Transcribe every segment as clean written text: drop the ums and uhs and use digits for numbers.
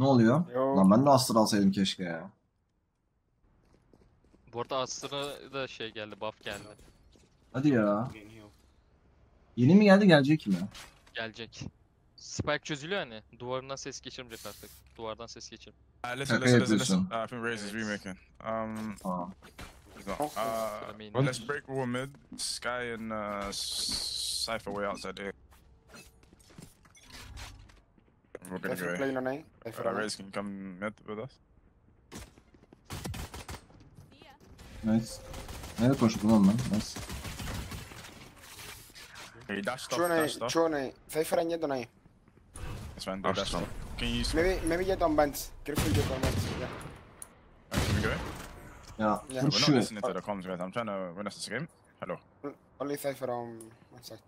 Ne oluyor? Yo. Lan ben de Astra alsaydım keşke ya. Bu arada Astra da şey geldi, buff geldi. Hadi ya. Yeni mi geldi, gelecek mi? Gelecek. Spike çözülüyor hani. Duvarından ses geçirmeyecek artık. Duvardan ses geçirim. Şaka yapıyorsun. Well, let's break war mid. Skye and Cypher way outside there. We're gonna go in. Raze can come mid with us. Nice. Nereye koştum lan ben? Nice. He dashed off. Chone, Cypher and Yedo nai. That's when they dashed off. Can you use... Maybe get on bent. Careful get on bent. Yeah. Can we go in? Yeah. Yeah. We're not listening to the comms guys. I'm trying to win us this game. Hello. Only Cypher on one side.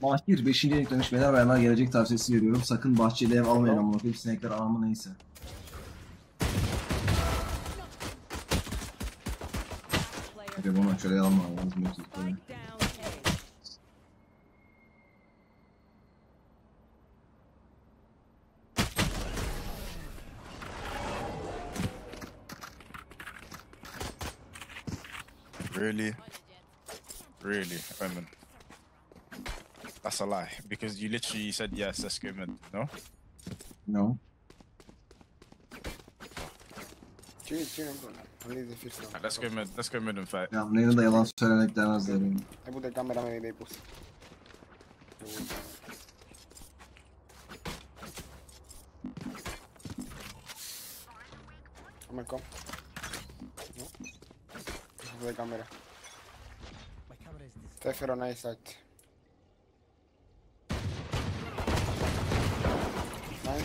Mahir 5. eklemiş. Beyler bayanlar gelecek tavsiyesi veriyorum. Sakın bahçeli ev almayın ama bakayım sinekler anamı neyse. Hadi bunu şöyle almam lazım. Really? Really? Amen. That's a lie, because you literally said yes, let's go mid, no? No. Let's go mid and fight. Ya neyden de yalan söylemek demez derim. Bu da kameramı neydi bu? Come on, come. Bu da kamera. Teferon ice out.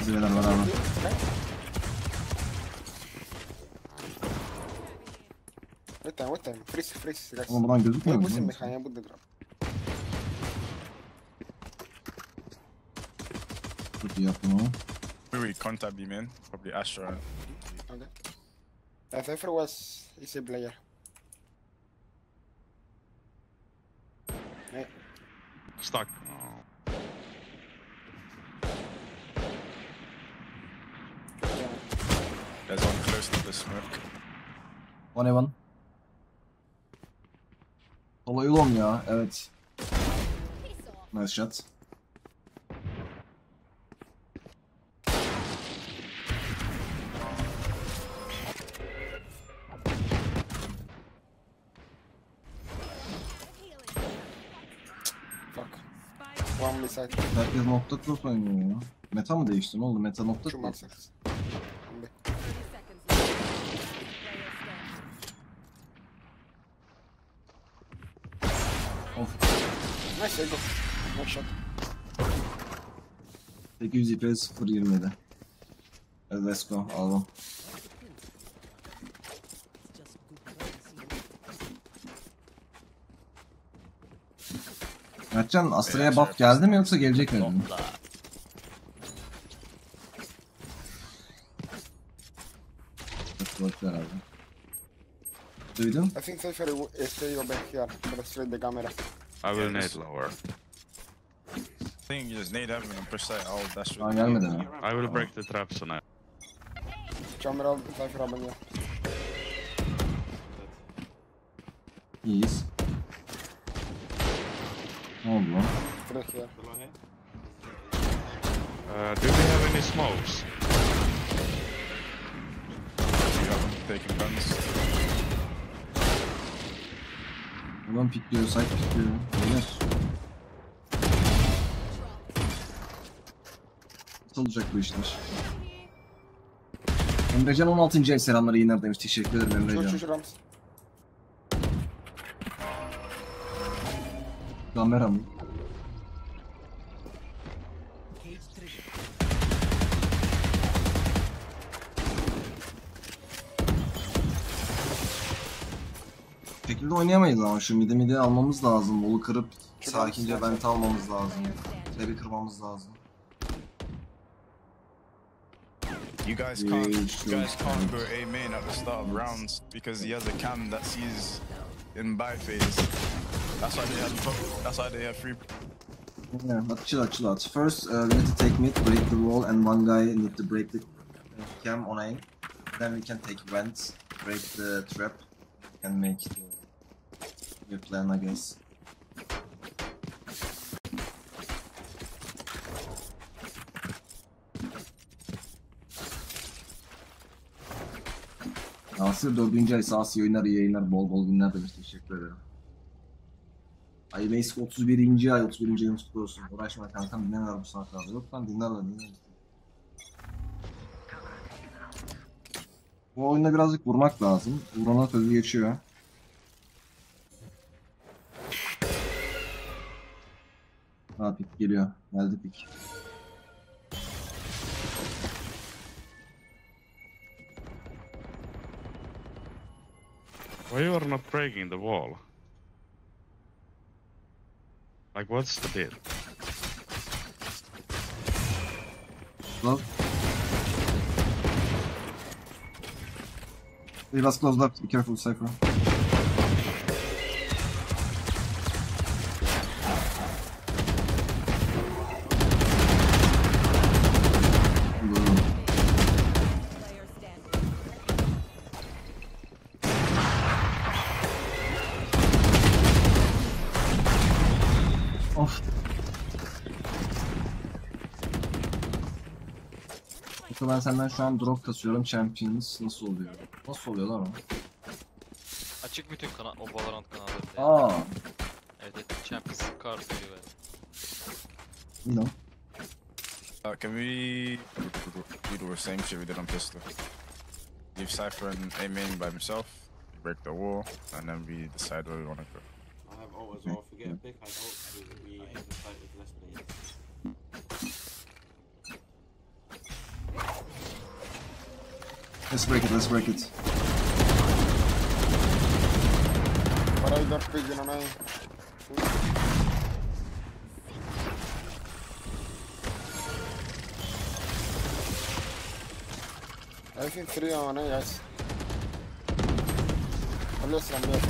Hadi beraber beraber. Wait time. Freeze guys. Oğlum buradan gözükmüyor mu? Bizim mekaniğe bu da drop. Çok iyi yaptın oğlum. Wait, counter B man. Probably Astra. Okay. The Cypher was... is a player. Hey. Stuck. There's one close to the smoke. 1v1. Olay long ya, evet. Nice shot. Fuck. One beside. Herkes nokta cross oynuyor ya. Meta mı değişti, ne oldu? Meta nokta cross. Nice, go. One shot. 800 IPS 0.27. Let's go, aldım. Mertcan, Astra'ya buff geldi mi yoksa gelecek mi? Duydun? I think Cypher is staying back here, but straight the camera. I will nade lower. I think you just nade heaven and push that out, that's really good. I will break the traps on it. Camera, Cypher up on you. Yes. Hold on. Do we have any smokes? We haven't taken guns. Ulan pikliyor, site pikliyor. Beyler. Nasıl olacak bu işler? Emrecan 16. ay selamları yayınlar demiş. Teşekkür ederim Emrecan. Kamera mı? Oynayamayız ama şu midi almamız lazım, bolu kırıp Sakince vent almamız lazım. Debi kırmamız lazım. You guys can't go A main at the start of rounds because he has a cam that sees in buy phase. That's why they have. That's why they have free. Yeah, but chill out, chill out. First, we need to take mid, break the wall, and one guy need to break the cam on A. Then we can take vents, break the trap, and make the plan, I guess. Astra 4. ayısı Asya oynar, iyi yayınlar, bol bol günler demiş, teşekkür ederim. IMAX 31. ay, 31. ayını tuttu olsun. Uğraşma kankam, dinlenler bu saatlerde. Yok lan dinlerler, dinlerler. Bu oyunda birazcık vurmak lazım. Vurana sözü geçiyor. Ha pik geliyor, geldi pik. Why you are not breaking the wall? Like what's the deal? Love. Leave us close left. Be careful, Cypher. Ben senden şu an drop kasıyorum. Champions nasıl oluyor? Nasıl oluyor lan o? Açık bütün kanal, o Valorant kanalı. Aa. Evet, Champions kartı gibi. No. Can we do the same shit we did on pistol? Leave Cypher and A main by himself. Break the wall and then we decide where we want to go. I have ult as well. Forget a pick. I hope we have a fight with less players. Let's break it, let's break it. Parayı da peki lan ay. I think 3 on A, yes. Unless I'm there.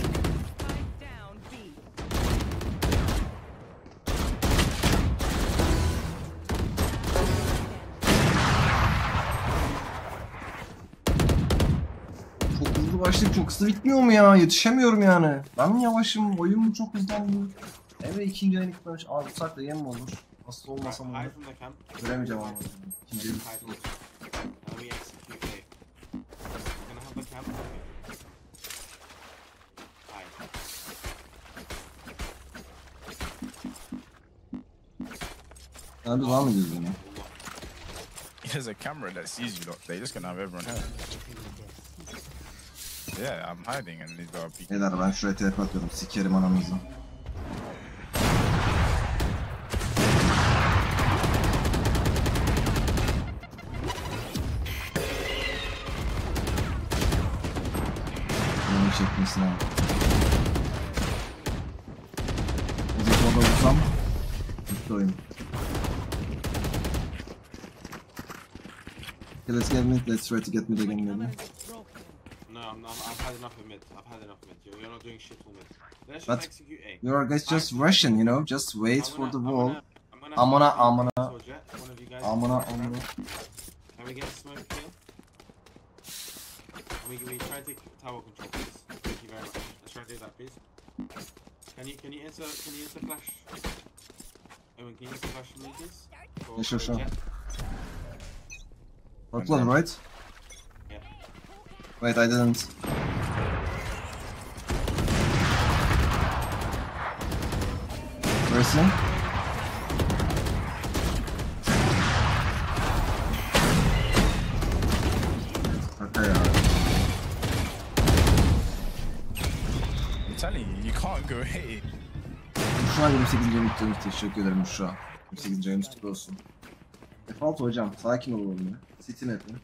Başlık çok hızlı bitmiyor mu ya? Yetişemiyorum yani. Ben mi yavaşım? Oyun mu çok hızlandı? Evet, ikinci ayın gitmemiş. Abi uçak da yem mi olur? Asıl olmasam olur. Göremeyeceğim ama. İkinci ayın olur. Abi daha mı girdin ya? There's a camera that sees you lot. They're just gonna have everyone here. Yeah, I'm hiding and these are people. Beyler ben şuraya telef atıyorum, sikerim anamızı. Bunu çekmesin abi. Uzak orada vursam, bitti oyun. Okay, let's get mid, let's try to get mid again maybe. I've had enough of mid. I've had enough of mid. You're not doing shit for mid. Let's just execute A. You're guys just rushing, you know. Just wait for the wall. I'm gonna. Can we get a smoke here? We try to take tower control, please. Thank you very much. Let's try to do that, please. Can you enter flash? Owen, can you enter flash for me, please? Yeah, sure. We're close, right? Wait, I didn't. Where is he? Okay, I'm telling you, you can't go hey. Şu an 28. ayımız tuttu. Teşekkür ederim şu an. 28. ayımız tuttu olsun. Default hocam, sakin olalım ya. Sitin etme.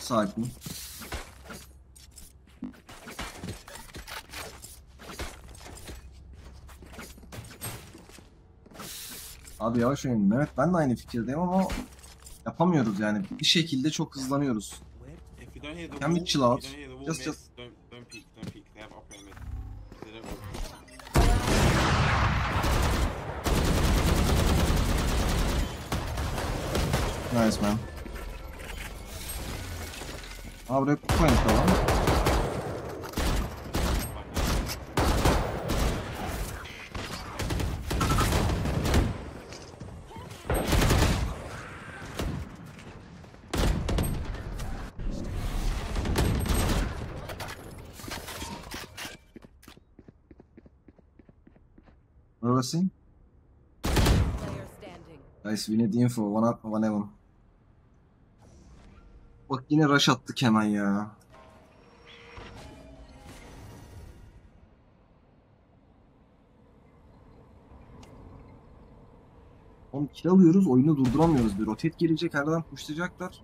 Sakin. Abi yavaş oynayın. Evet, ben de aynı fikirdeyim ama yapamıyoruz yani. Bir şekilde çok hızlanıyoruz. Can we chill out? Just. Don't peek, don't peek. They have up mid. They don't work. Nice man. Aa, buraya kupa inip alalım. Neresi? Guys, we need info. One up, one heaven. Bak yine rush attık hemen ya. Oğlum kill alıyoruz, oyunu durduramıyoruz. Bir rotate gelecek, herden pushlayacaklar.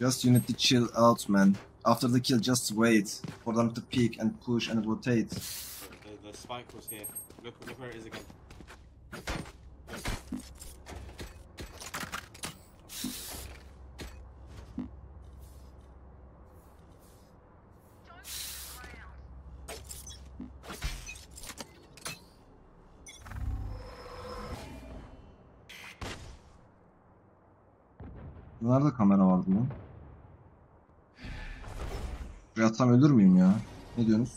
Just you need to chill out, man. After the kill, just wait for them to peek and push and rotate. The spike was here. Look where it is again. Bunlarda kamera vardı lan. Buraya atsam ölür müyüm ya? Ne diyorsunuz?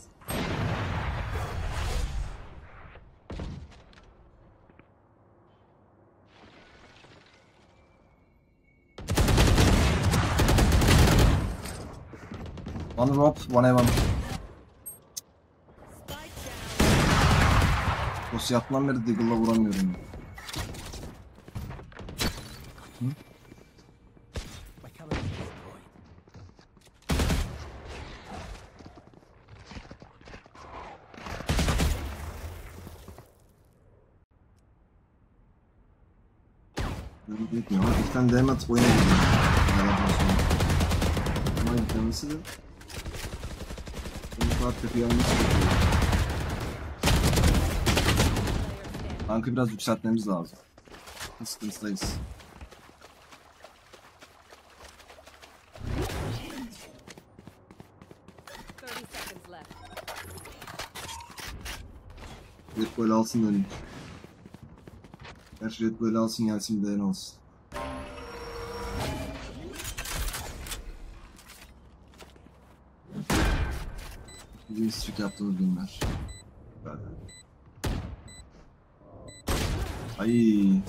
One rope, one evan. Boss yapılan beri Deagle'la vuramıyorum. Hı? Ben demet boyuna gidiyorum. Ama yüklemesi de bu kadar tepiyi almış. Bankı biraz yükseltmemiz lazım. Sıkıntıdayız. Red Bull alsın döneyim. Gerçi Red Bull alsın gelsin bir değen olsun. Bir strik yaptığımız günler. Ayy.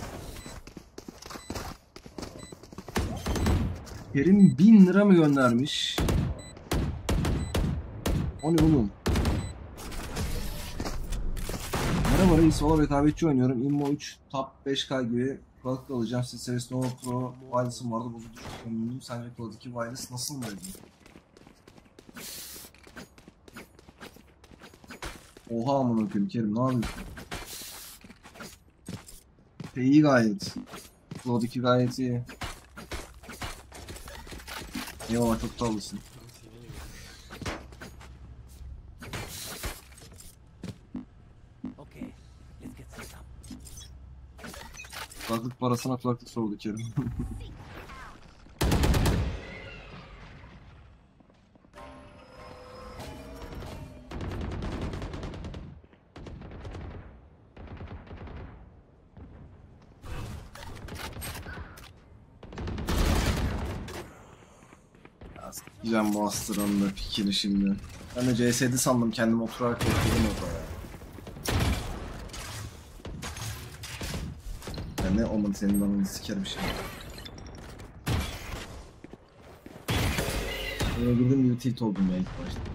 Kerim 1000 lira mı göndermiş? O ne oğlum? Merhaba reis, valla rekabetçi oynuyorum. Immo 3, top 5K gibi kulaklık alacağım. Siz serisi Nova Pro wireless'ım vardı, bozuldu, çok memnunum. Sence kulaklık wireless nasıl mı dedi? Oha amına koyayım Kerim, ne yapıyorsun? İyi gayet. Cloud 2 gayet iyi. Eyvallah, çok tatlısın. Kulaklık parasına kulaklık sordu Kerim. Gideceğim bu Astra'nın da pikini şimdi. Ben de CS'di sandım, kendimi oturarak bekledim orada. Ya ne oman senin anını sikerim şimdi. Böyle girdim gibi tilt oldum ya ilk başta. Go.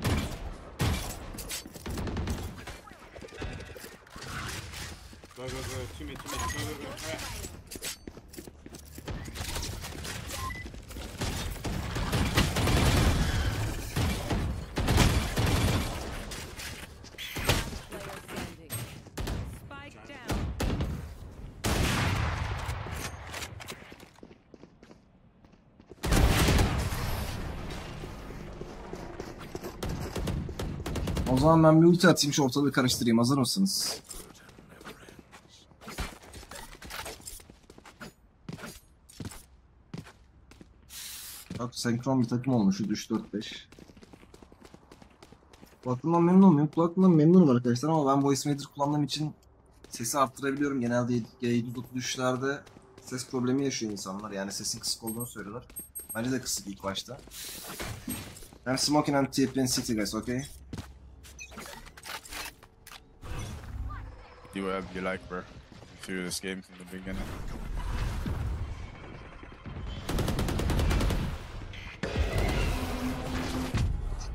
O zaman ben bir ulti atayım, şu ortalığı karıştırayım. Hazır mısınız? Bak senkron bir takım olmuş. 3-4-5. Kulaklığımdan memnunum. Benim kulaklığımdan memnunum arkadaşlar ama ben voice meter kullandığım için sesi arttırabiliyorum. Genelde 7-9-3'lerde ses problemi yaşıyor insanlar. Yani sesin kısık olduğunu söylüyorlar. Bence de kısık ilk başta. I'm smoking on TP and city guys, okay? Do whatever you like, bro. Through this game from the beginning.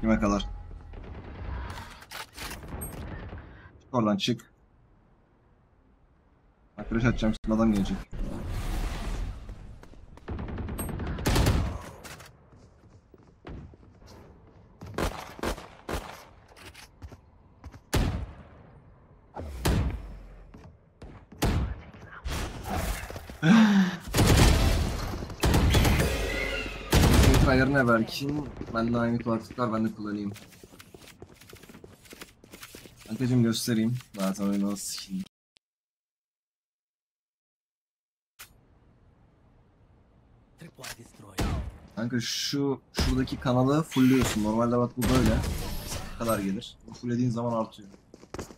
Kime kalır? Çık oradan, çık. Arkadaş atacağım, şimdi adam gelecek. Ayarına verkin, ben de aynı kulaklıklar, ben de kullanayım. Arkadaşım göstereyim, zaten oyunu nasıl sikeyim. Kanka şuradaki kanalı fullliyorsun, normalde bak bu böyle kadar gelir. Bu fulllediğin zaman artıyor.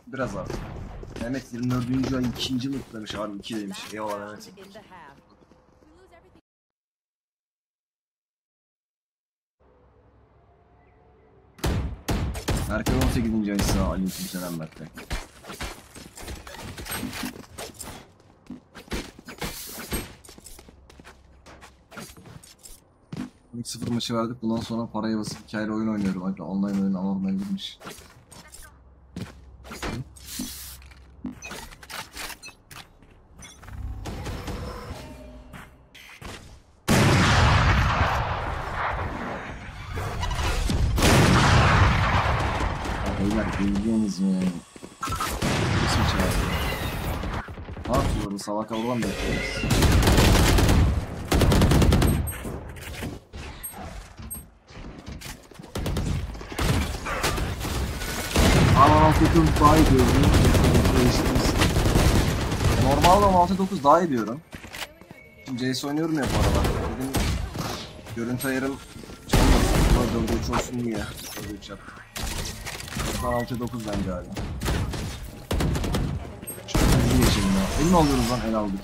Biraz artıyor. Mehmet 24. ay 2. mutlamış abi, 2 demiş. Eyvallah Mehmet'im. Erken 18. ayısı aleykümselam Berk'te. İlk 0 maçı verdik, bundan sonra paraya basıp hikayeli oyun oynuyorum. Hatta online oyun anormal girmiş. Sabah kavrulan bekliyoruz. Ama 6-9 daha iyi diyorum. Normalde 6-9 daha iyi diyorum. Şimdi CS oynuyorum ya bu aralar. Dedim, görüntü ayarım çalmasın. 4-3 olsun diye. 4-3 yap. 6-9 bence hala. Elini alıyoruz lan, el aldık.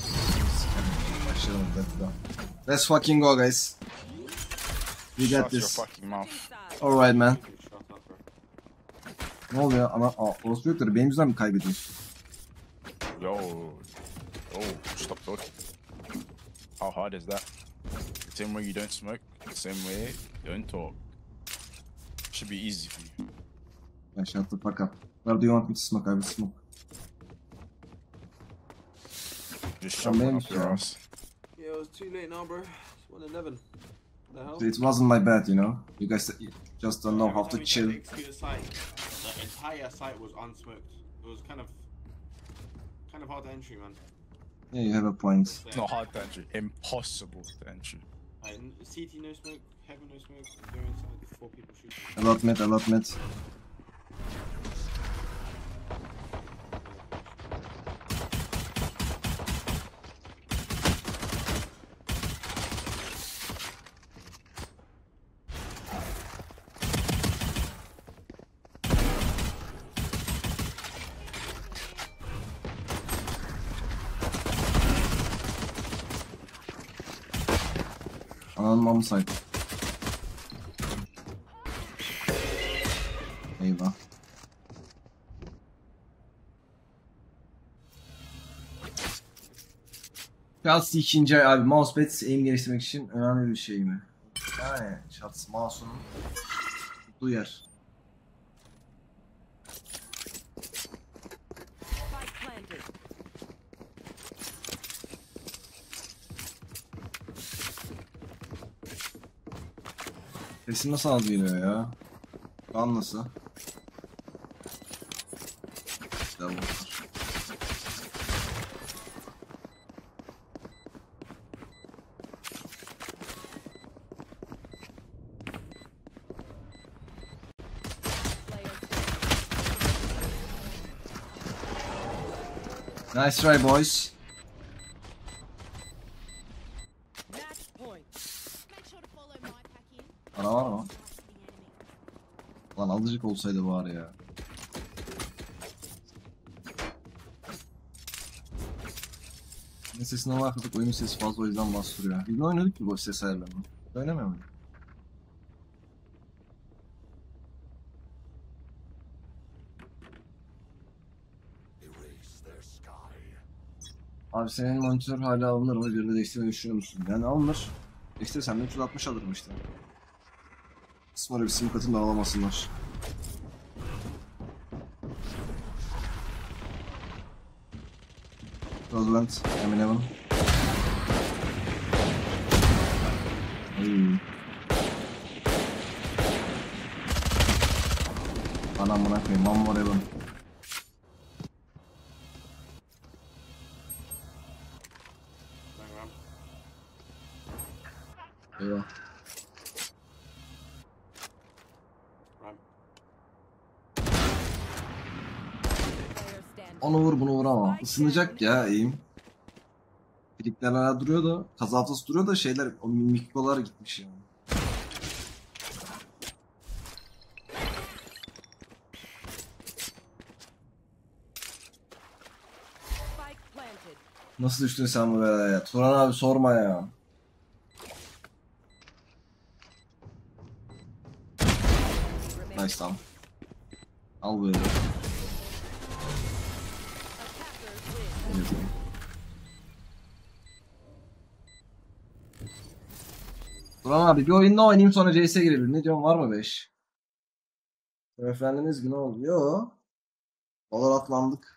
Başlayalım devam. Let's fucking go guys. We got this. Alright man. Ne oluyor? Ama orospu yokları benim yüzümden mi kaybediyorsun? Yo. Oh, stop talking. How hard is that? The same way you don't smoke, the same way you don't talk. Should be easy for you. Yeah, shut the fuck up. Where do you want me to smoke? I will smoke. Just shove it up your ass. Yeah, it was too late now, bro. It's 1-11. What the hell? It wasn't my bad, you know? You guys just don't know how to chill. The entire site was unsmoked. It was kind of hard to entry, man. Yeah, you have a point. It's not hard to entry. Impossible to entry. CT no smoke, heaven no smoke, they're inside with 4 people shooting. A lot mid. Anam saydı. Eyvah. Chelsea 2. ay abi. Mousepad aim geliştirmek için önemli bir şey mi? Yani Chelsea mouse'un tuttuğu yer. Sesim nasıl az geliyor ya? Kan nasıl? Tamam. Nice try, boys. Para var mı? Lan azıcık olsaydı bari ya. Ne sesini alakadık, oyun sesi fazla, o yüzden bastırıyor. Biz ne oynadık ki bu ses ayarlarını? Oynamıyor muyum? Abi senin monitör hala alınır mı? Birini değiştirmeyi düşünüyor musun? Yani alınır. İstesem de 360 alırım işte. Sonra bir sim katını da alamasınlar. Valorant, Eminem. Anam bana koyayım, man var evim. Eyvah. Onu vur, bunu vur ama ısınacak ya, iyiyim. Birlikler hala duruyor da, kaza haftası duruyor da şeyler, o mikrolar gitmiş yani. Nasıl düştün sen bu belaya? Turan abi sorma ya. Nice, tamam. Al böyle. Duran abi bir oyunda oynayayım sonra CS'e girebilirim. Ne diyorsun, var mı 5? Efendiniz gün oldu. Yoo. Valorant'landık.